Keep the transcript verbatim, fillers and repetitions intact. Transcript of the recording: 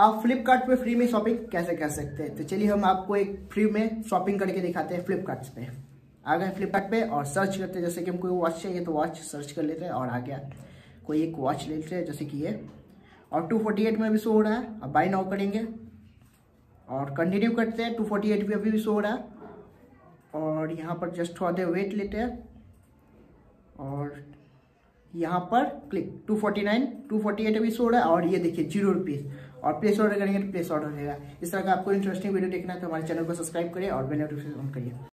आप फ्लिपकार्ट पे फ्री में शॉपिंग कैसे कर सकते हैं। तो चलिए हम आपको एक फ्री में शॉपिंग करके दिखाते हैं फ्लिपकार्ट पे। आ गए फ्लिपकार्ट पे और सर्च करते हैं, जैसे कि हमको वॉच चाहिए तो वॉच सर्च कर लेते हैं और आ गया कोई एक वॉच ले लेते हैं जैसे कि ये, और टू फोर्टी एट में भी शो हो रहा है। अब बाय नाउ करेंगे और कंटिन्यू करते हैं। टू फोर्टी एट में अभी भी शो हो रहा है और यहाँ पर जस्ट थोड़ा देर वेट लेते हैं और यहाँ पर click. Two forty nine two forty eight अभी शो हो रहा है और ये देखिए जीरो रुपीज़, और प्लेस ऑर्डर करेंगे तो प्लेस ऑर्डर रहेगा। इस तरह का आपको इंटरेस्टिंग वीडियो देखना है तो हमारे चैनल को सब्सक्राइब करिए और बेल नोटिफिकेशन ऑन करिए।